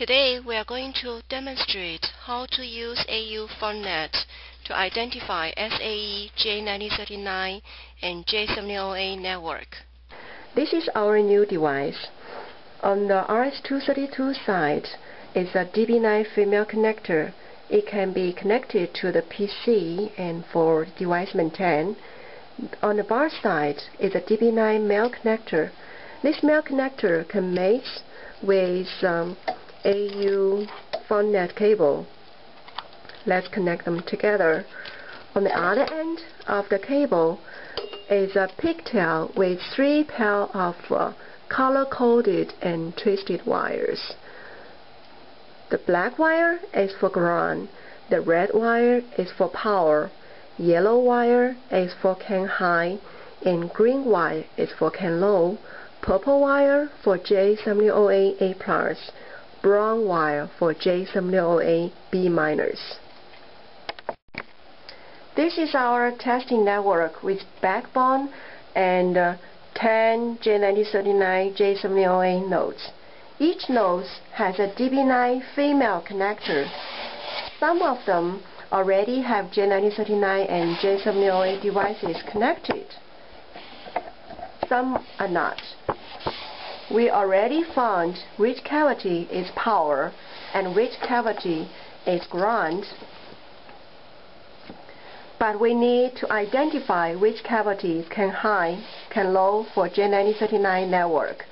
Today we are going to demonstrate how to use AU FoundNet to identify SAE J1939 and J1708 network. This is our new device. On the RS232 side is a DB9 female connector. It can be connected to the PC and for device maintain. On the bar side is a DB9 male connector. This male connector can mate with AU FoundNet cable. Let's connect them together. On the other end of the cable is a pigtail with 3 pair of color-coded and twisted wires. The black wire is for ground, the red wire is for power, yellow wire is for CAN high, and green wire is for CAN low, purple wire for J1708 A+, brown wire for J1708 B-. This is our testing network with backbone and 10 J1939 J1708 nodes. Each node has a DB9 female connector. Some of them already have J1939 and J1708 devices connected. Some are not. We already found which cavity is power and which cavity is ground, but we need to identify which cavity CAN high, CAN low for J1939 network,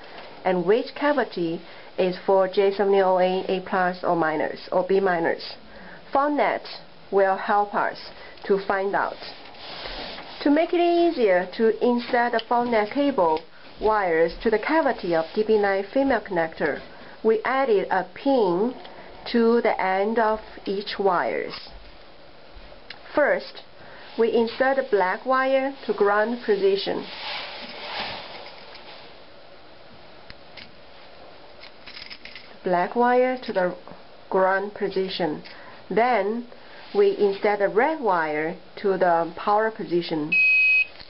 and which cavity is for J1708 A+ or minus or B-. FoundNet will help us to find out. To make it easier to insert a FoundNet cable wires to the cavity of DB9 female connector, we added a pin to the end of each wires. First, we insert the black wire to ground position. Black wire to the ground position. Then, we insert the red wire to the power position.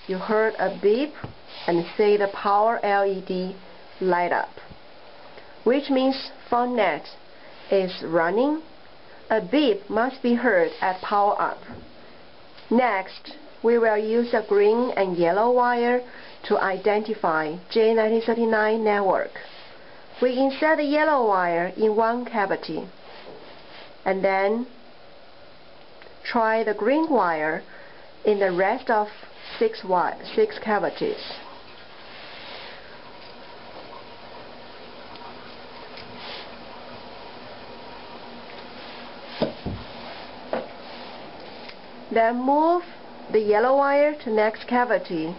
You heard a beep and see the power LED light up, which means FoundNet is running. A beep must be heard at power up. Next, we will use the green and yellow wire to identify J1939 network. We insert the yellow wire in one cavity and then try the green wire in the rest of six cavities. Then move the yellow wire to next cavity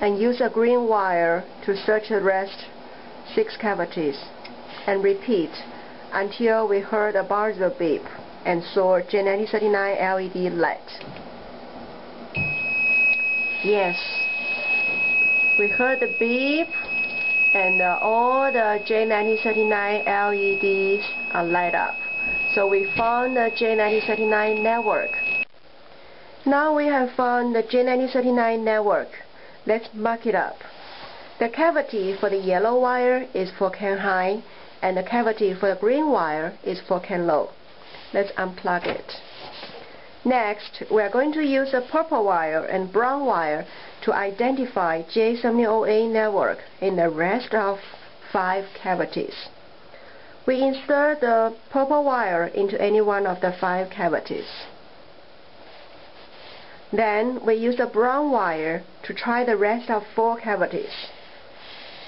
and use a green wire to search the rest 6 cavities, and repeat until we heard a buzzer beep and saw J1939 LED light. Yes, we heard the beep and all the J1939 LEDs are light up. So we found the J1939 network. Now we have found the J1939 network. Let's mark it up. The cavity for the yellow wire is for CAN high, and the cavity for the green wire is for CAN low. Let's unplug it. Next, we are going to use a purple wire and brown wire to identify J1708 network in the rest of 5 cavities. We insert the purple wire into any one of the 5 cavities. Then we use the brown wire to try the rest of 4 cavities.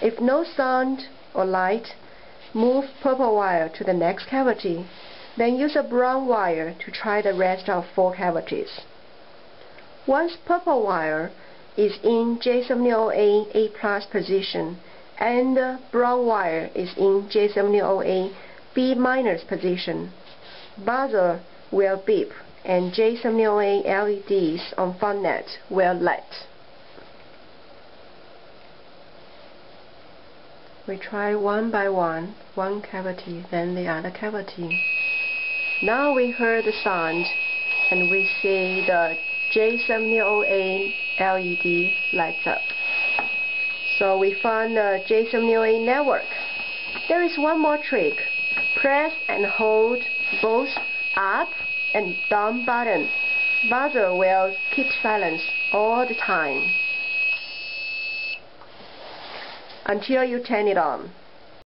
If no sound or light, move purple wire to the next cavity, then use a brown wire to try the rest of 4 cavities. Once purple wire is in J1708 A+ position and the brown wire is in J1708 B- position, buzzer will beep and J1708 LEDs on FoundNet will light. We try one by one cavity, then the other cavity. Now we heard the sound and we see the J1708 LED lights up. So we found the J1708 network. There is one more trick. Press and hold both up and down button. Buzzer will keep silence all the time until you turn it on.